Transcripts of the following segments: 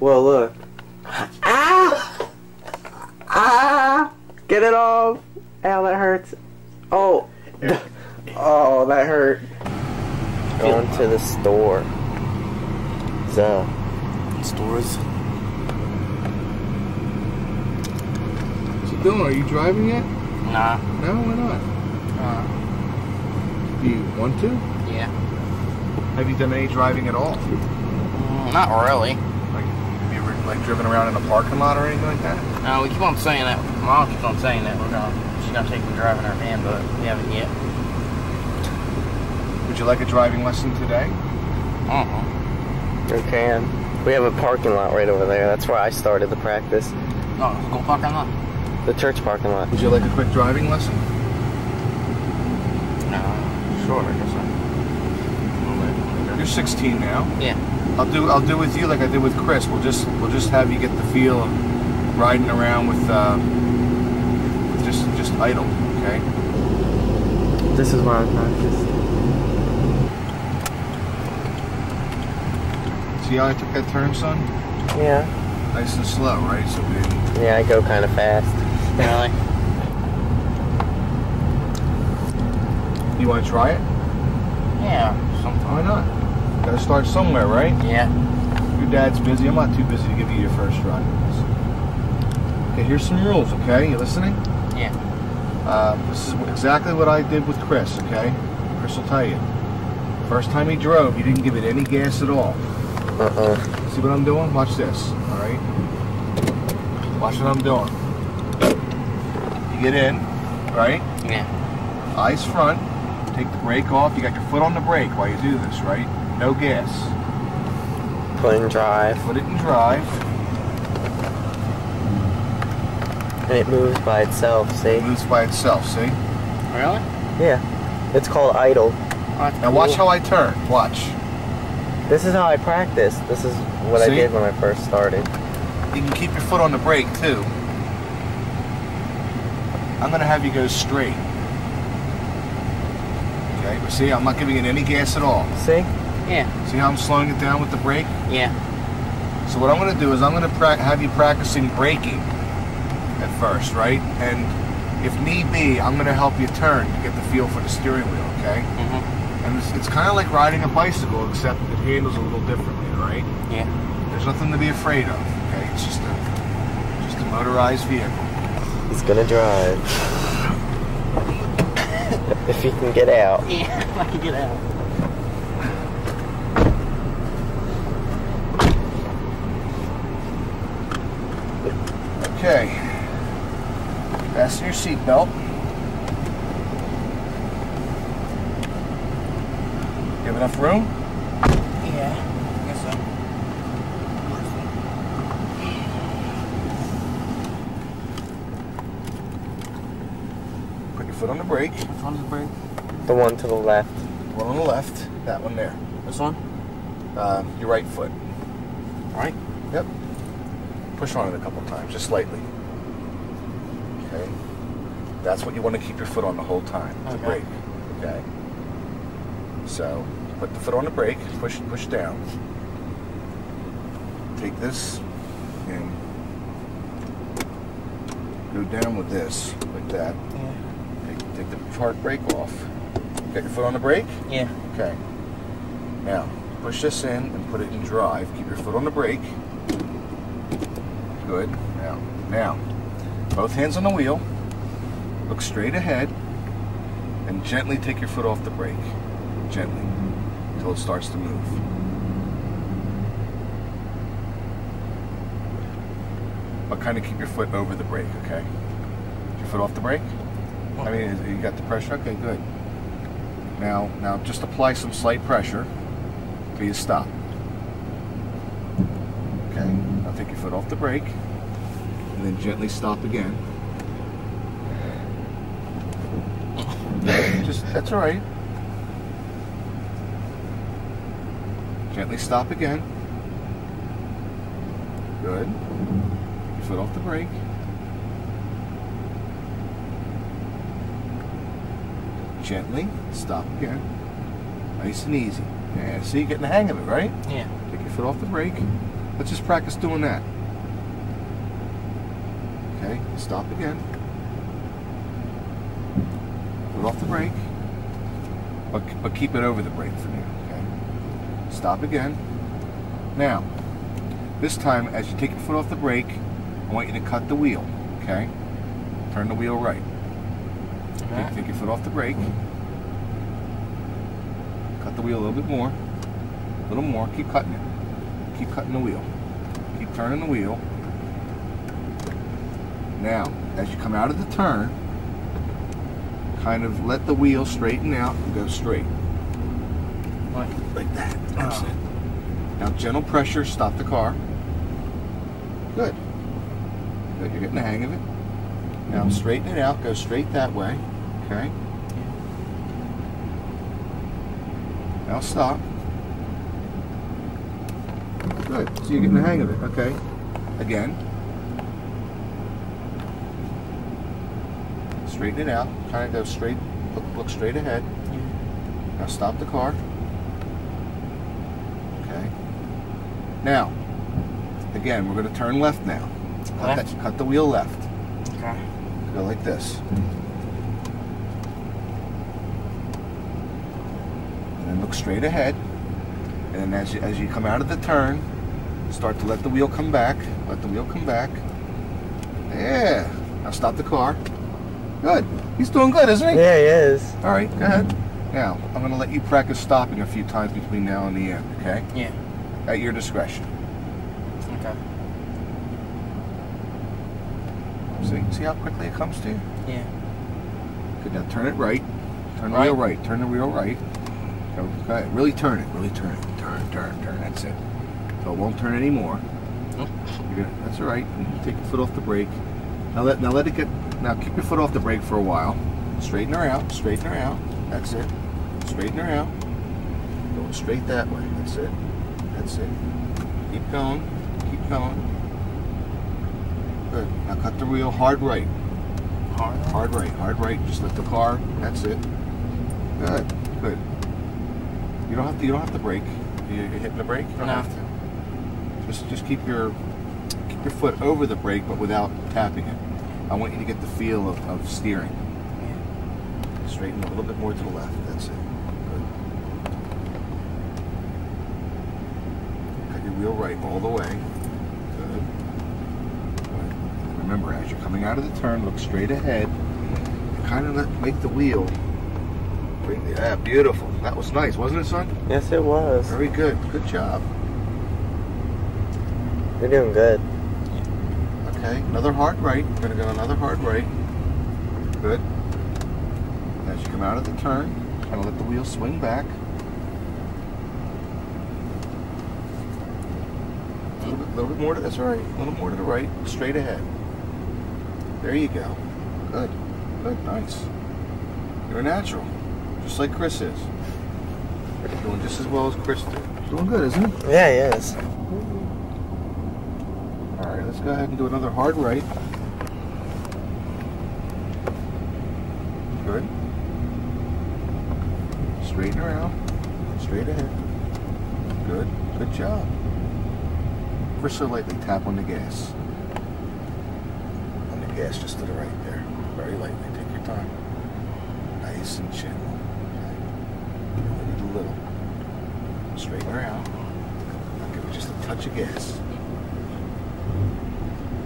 Well, look. Ah! Ah! Get it off! Ow, that hurts. Oh! Oh, that hurt. Going to the store. So. Stores? So, Dylan, are you driving yet? Nah. No, why not? Do you want to? Yeah. Have you done any driving at all? Not really. Like, have you ever, like, driven around in a parking lot or anything like that? No, we keep on saying that. Mom keeps on saying that. She's gonna take me driving her van, but we haven't yet. Would you like a driving lesson today? Uh-huh. I can. We have a parking lot right over there. That's where I started the practice. Oh, school parking lot? The church parking lot. Would you like a quick driving lesson? No. Sure, I guess so. You're 16 now. Yeah. I'll do with you like I did with Chris. We'll just have you get the feel of riding around with just idle, okay? This is why I practice. See how I took that turn, son? Yeah. Nice and slow, right? So big. Yeah, I go kind of fast. Really. You want to try it? Yeah. Sometime. Why not? Gotta start somewhere, right? Yeah. Your dad's busy. I'm not too busy to give you your first ride. Okay, here's some rules, okay? You listening? Yeah. This is exactly what I did with Chris, okay? Chris will tell you. First time he drove, he didn't give it any gas at all. Uh-uh. See what I'm doing? Watch this, all right? Watch what I'm doing. You get in, right? Yeah. Eyes front. Take the brake off. You got your foot on the brake while you do this, right? No gas. Put it in drive. Put it in drive. And it moves by itself, see? It moves by itself, see? Really? Yeah. It's called idle. Now cool. Watch how I turn. Watch. This is how I practice. This is what I did when I first started. You can keep your foot on the brake, too. I'm going to have you go straight. Okay, but see, I'm not giving it any gas at all. See? Yeah. See how I'm slowing it down with the brake? Yeah. So what I'm going to do is I'm going to have you practicing braking at first, right? And if need be, I'm going to help you turn to get the feel for the steering wheel, okay? Mm-hmm. And it's kind of like riding a bicycle, except it handles a little differently, right? Yeah. There's nothing to be afraid of, okay? It's just a motorized vehicle. It's going to drive. If you can get out. Yeah, if I can get out. Okay, fasten your seatbelt. You have enough room? Yeah, I guess so. Put your foot on the brake. Which one is the brake? The one to the left. The one on the left, that one there. This one? Your right foot. Alright? Yep. Push on it a couple times, just slightly. Okay. That's what you want to keep your foot on the whole time. Okay. The brake. Okay. So put the foot on the brake, push down. Take this and go down with this, like that. Yeah. Take the hard brake off. Get your foot on the brake? Yeah. Okay. Now push this in and put it in drive. Keep your foot on the brake. Good. Now, both hands on the wheel, look straight ahead, and gently take your foot off the brake. Gently, until it starts to move. But kind of keep your foot over the brake, okay? Is your foot off the brake? I mean, you got the pressure? Okay, good. Now just apply some slight pressure till you stop. Okay, now take your foot off the brake, and then gently stop again. That's all right. Gently stop again. Good. Take your foot off the brake. gently, stop again, nice and easy. Yeah, see, you're getting the hang of it, right? Yeah. Take your foot off the brake. Let's just practice doing that. Okay, stop again. Foot off the brake, but keep it over the brake for now, okay? Stop again. Now, this time, as you take your foot off the brake, I want you to cut the wheel, okay? Turn the wheel right. Okay. Take your foot off the brake. Cut the wheel a little bit more. A little more. Keep cutting it. Keep cutting the wheel. Keep turning the wheel. Now, as you come out of the turn, kind of let the wheel straighten out and go straight. Like that. That's it. Now, gentle pressure. Stop the car. Good. Good. You're getting the hang of it. Now, straighten it out. Go straight that way. Okay? Now, stop. Good. So you're getting the hang of it. Okay. Again. Straighten it out. Kind of go straight. Look straight ahead. Now, stop the car. Okay. Now, again, we're going to turn left now. Cut the wheel left. Okay. Go like this. And then look straight ahead. And then as you come out of the turn, start to let the wheel come back. Let the wheel come back. Yeah. Now stop the car. Good. He's doing good, isn't he? Yeah, he is. All right, go ahead. Now, I'm going to let you practice stopping a few times between now and the end, okay? Yeah. At your discretion. Okay. See how quickly it comes to you? Yeah. Good, now turn it right. Turn the wheel right. Turn the wheel right. Okay, really turn it. Really turn it. Turn. That's it. So it won't turn anymore. That's all right. And take your foot off the brake. Now let it get. Now keep your foot off the brake for a while. Straighten her out. Straighten her out. That's it. Straighten her out. Going straight that way. That's it. That's it. Keep going. Keep going. Good. Now cut the wheel hard right. Hard right. Hard right. Just let the car. That's it. Good. Good. You don't have to brake. You're hitting the brake? You don't have to. Just keep your foot over the brake but without tapping it. I want you to get the feel of steering. Straighten a little bit more to the left. That's it. Good. Cut your wheel right all the way. Remember, as you're coming out of the turn, look straight ahead. And kind of make the wheel. Yeah, beautiful. That was nice, wasn't it, son? Yes, it was. Very good. Good job. You're doing good. Okay, another hard right. We're going to go another hard right. Good. As you come out of the turn, kind of let the wheel swing back. A little bit more to that's all right. A little more to the right. Straight ahead. There you go. Good. Good. Nice. You're a natural. Just like Chris is. You're doing just as well as Chris did. Doing good, isn't he? Yeah, he is. Alright, let's go ahead and do another hard right. Good. Straighten around. Straight ahead. Good. Good job. Ever so lightly tap on the gas. Just to the right there. Very lightly. Take your time. Nice and gentle. Okay. A little. Straighten her out. I'll give it just a touch of gas.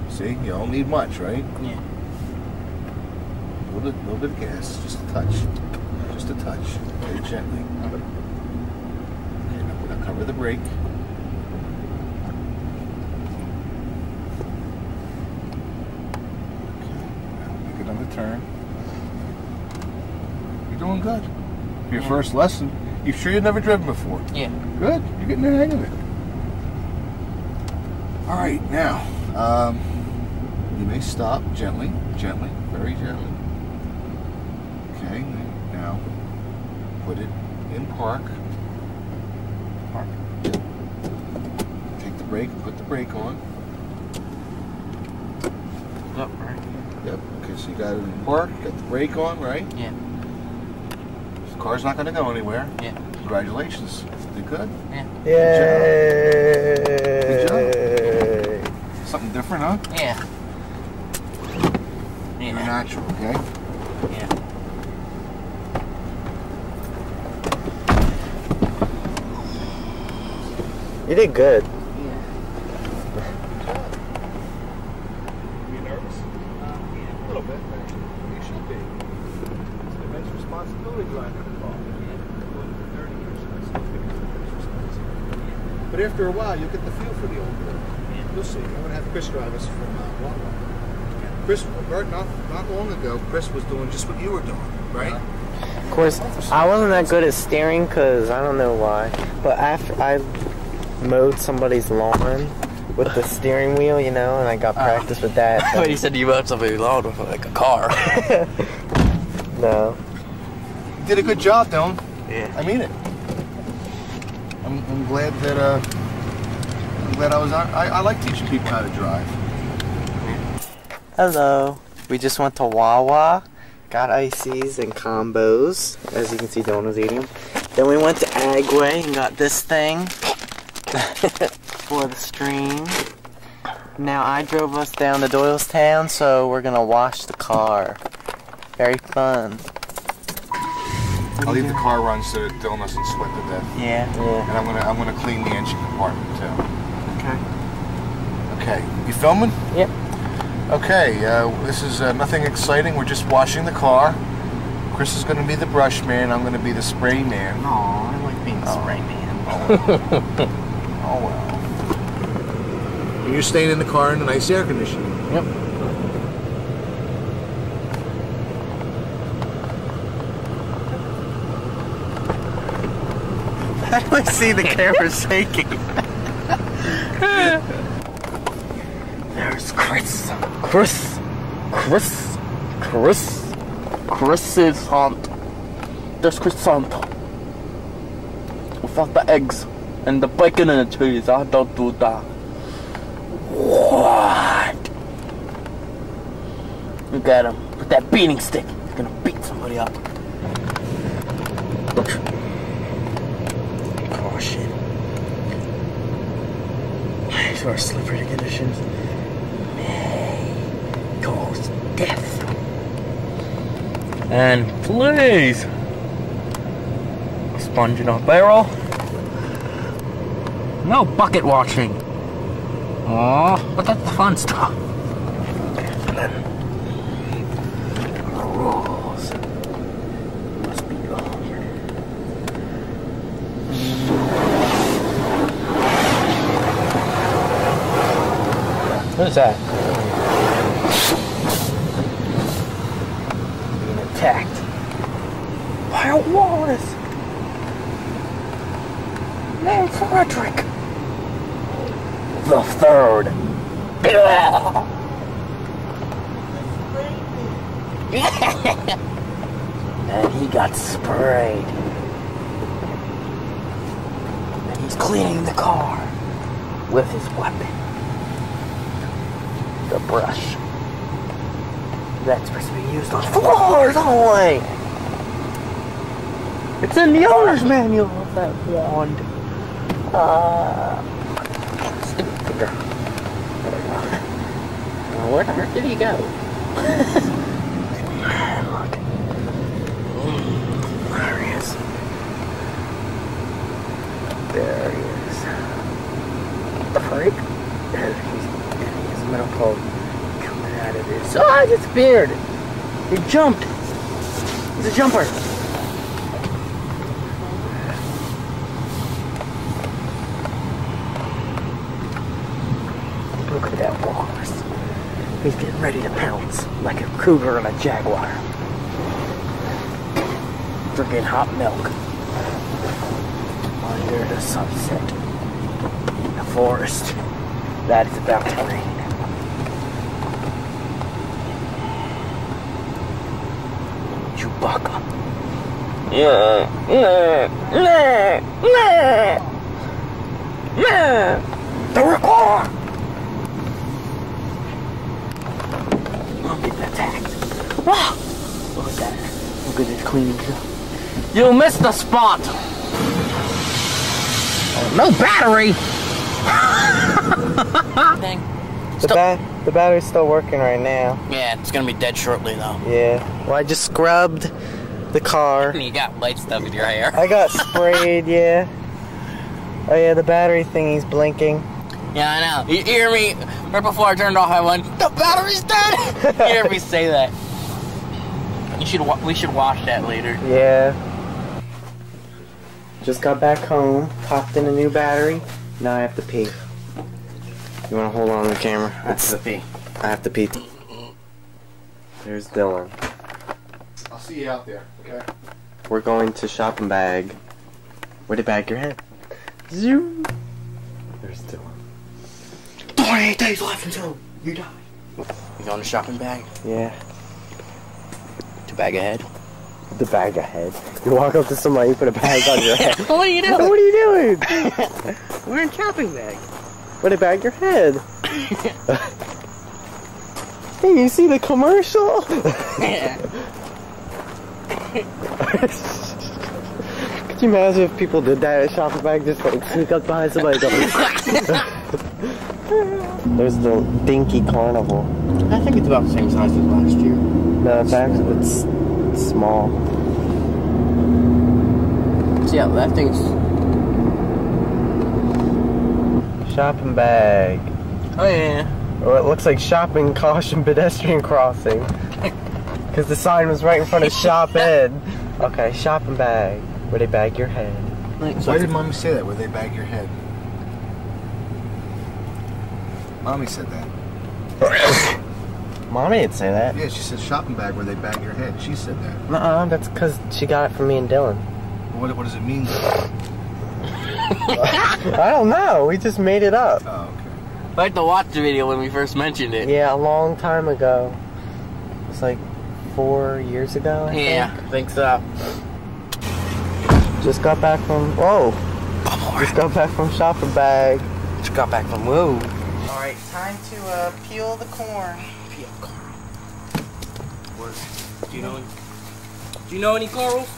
See? You don't need much, right? Yeah. A little bit of gas. Just a touch. Just a touch. Very gently. Okay, now we're going to cover the brake. Turn. You're doing good. Your first lesson. You sure you've never driven before? Yeah. Good. You're getting the hang of it. All right, now you may stop gently, gently, very gently. Okay. Now put it in park. Park. Take the brake. Put the brake on. Up right. Yep. Okay, so you got it in park, got the brake on, right? Yeah. Car's not going to go anywhere. Yeah. Congratulations. Did good. Yeah. Yay. Good job. Something different, huh? Yeah. You're natural, okay? Yeah. You did good. But after a while, you'll get the feel for the old girl. Yeah. You'll see. I'm going to have Chris drive us from Wawa. Yeah. Chris, Bert, not long ago, Chris was doing just what you were doing, right? Of course, I wasn't that good at steering because I don't know why. But after I mowed somebody's lawn with the steering wheel, you know, and I got practice with that. But you said you mowed somebody's lawn with like a car. No. You did a good job, Dylan. Yeah. I mean it. I'm glad that I was on. I like teaching people how to drive. Hello. We just went to Wawa, got ices and combos. As you can see, Dylan was eating them. Then we went to Agway and got this thing for the stream. Now I drove us down to Doylestown, so we're gonna wash the car. Very fun. I'll leave the car run so that Dylan doesn't sweat to death. Yeah. And I'm gonna clean the engine compartment too. Okay. Okay. You filming? Yep. Okay. This is nothing exciting. We're just washing the car. Chris is gonna be the brush man. I'm gonna be the spray man. Aw, I like being the spray man. Oh well. And you're staying in the car in the nice air conditioning. Yep. I don't see the camera shaking. There's Chris. Chris is hunt. There's Chris hunt. Without the eggs and the bacon and the cheese, I don't do that. What? Look at him with that beating stick. He's gonna beat somebody up. Shit. These are slippery conditions. May cause death. And please, a sponge in a barrel. No bucket washing. Aww, but that's the fun stuff. And then the rules must be followed. Who's that? Being attacked by a walrus named Frederick the Third. And he got sprayed. And he's cleaning the car with his weapon. The brush. That's supposed to be used on floors only. It's in the owner's manual of that wand. Stick figure. Where did he go? Look. There he is. What the freak? Metal pole coming out of this. Oh, I disappeared! He jumped! He's a jumper! Look at that walrus. He's getting ready to pounce like a cougar and a jaguar. Drinking hot milk under the sunset in the forest that is about to rain. The recorder! I'm getting attacked. Look at that. Look at this cleaning stuff. You missed the spot. Oh, no battery. The battery's still working right now. Yeah, it's gonna be dead shortly though. Yeah. Well, I just scrubbed the car. You got light stuff in your hair. I got sprayed, yeah. Oh yeah, the battery thingy's blinking. Yeah, I know. You hear me? Right before I turned off, I went, the battery's dead! You hear me say that. We should wash that later. Yeah. Just got back home, popped in a new battery. Now I have to pee. You wanna hold on to the camera? I have to pee. There's Dylan. I'll see you out there, okay? We're going to shop and bag. Where'd it bag your head? Zoom! There's Dylan. 28 days left until you die. You going to shopping bag? Yeah. To bag ahead? The bag ahead. You walk up to somebody, you put a bag on your head. What are you doing? What are you doing? We're in shopping bag. Put a bag your head. Hey, you see the commercial? Could you imagine if people did that at shopping bag, just like sneak up behind somebody? There's the dinky carnival. I think it's about the same size as last year. No, it's actually it's small. See, yeah, that thing's shopping bag. Oh yeah. Or it looks like shopping caution pedestrian crossing, because the sign was right in front of shop ed. Okay, shopping bag. Where they bag your head. Why did Mommy say that? Where they bag your head. Mommy said that. Mommy didn't say that. Yeah, she said shopping bag where they bag your head. She said that. Nuh-uh, that's because she got it from me and Dylan. What does it mean? I don't know. We just made it up. Oh, okay. I had to watch the video when we first mentioned it. Yeah, a long time ago. It was like 4 years ago, I think so. Just got back from... Whoa! Just got back from shopping bag. Just got back from... Whoa! Alright, time to peel the corn. Peel corn. What? Do you know any corals?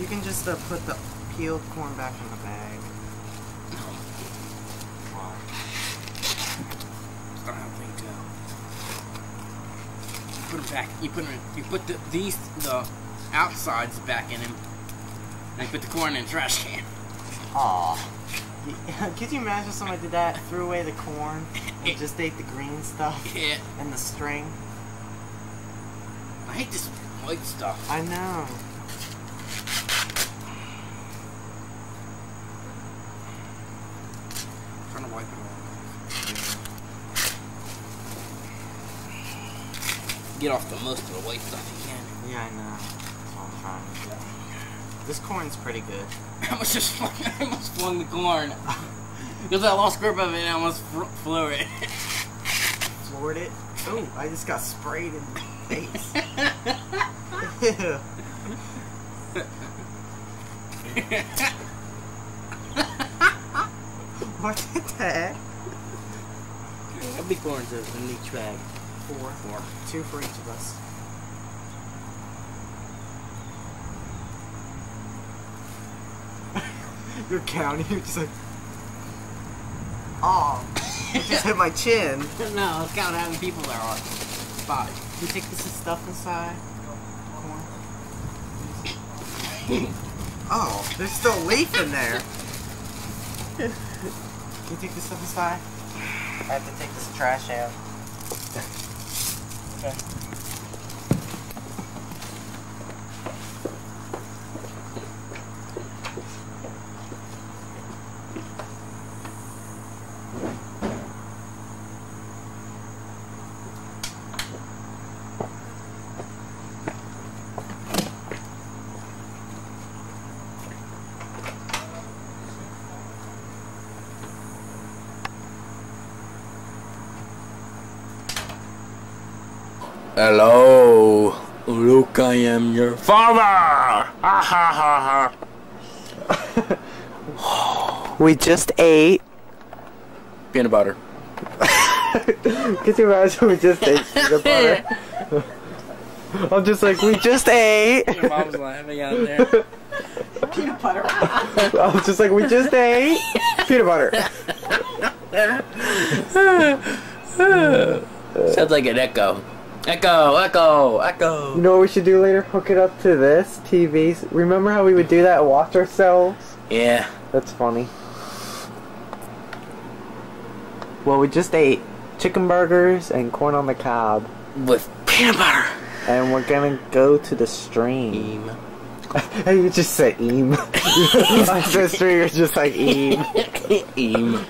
You can just put the peeled corn back in the bag. Why? I don't think so. You put it back. You put the outsides back in him. And I put the corn in the trash can. Aw. Could you imagine somebody did that, threw away the corn, and just ate the green stuff? Yeah. And the string? I hate this white stuff. I know. I'm trying to wipe it off. Get off the most of the white stuff you can. Yeah, I know. That's what I'm trying to do. This corn's pretty good. I almost flung the corn. Because I lost grip of it and I almost floored it. Floored it? Oh, I just got sprayed in the face. What the heck? How many corns is in each bag? Four. Two for each of us. You're counting, you're just like, oh, it just hit my chin. No, let's count how many people there are. Five. You think this is stuff inside? Corn. Oh, there's still leaf in there. Can you take this stuff inside? I have to take this trash out. Okay. Hello, look, I am your father! Ha ha ha. We just ate peanut butter. Could you imagine we just ate peanut butter? I'm just like, we just ate. Your mom's laughing out there. Peanut butter. I was just like, we just ate peanut butter. Sounds like an echo. Echo, echo, echo. You know what we should do later? Hook it up to this TV. Remember how we would do that and watch ourselves? Yeah. That's funny. Well, we just ate chicken burgers and corn on the cob. With peanut butter. And we're gonna go to the stream. You just said eem. The stream is just like eem. Eem.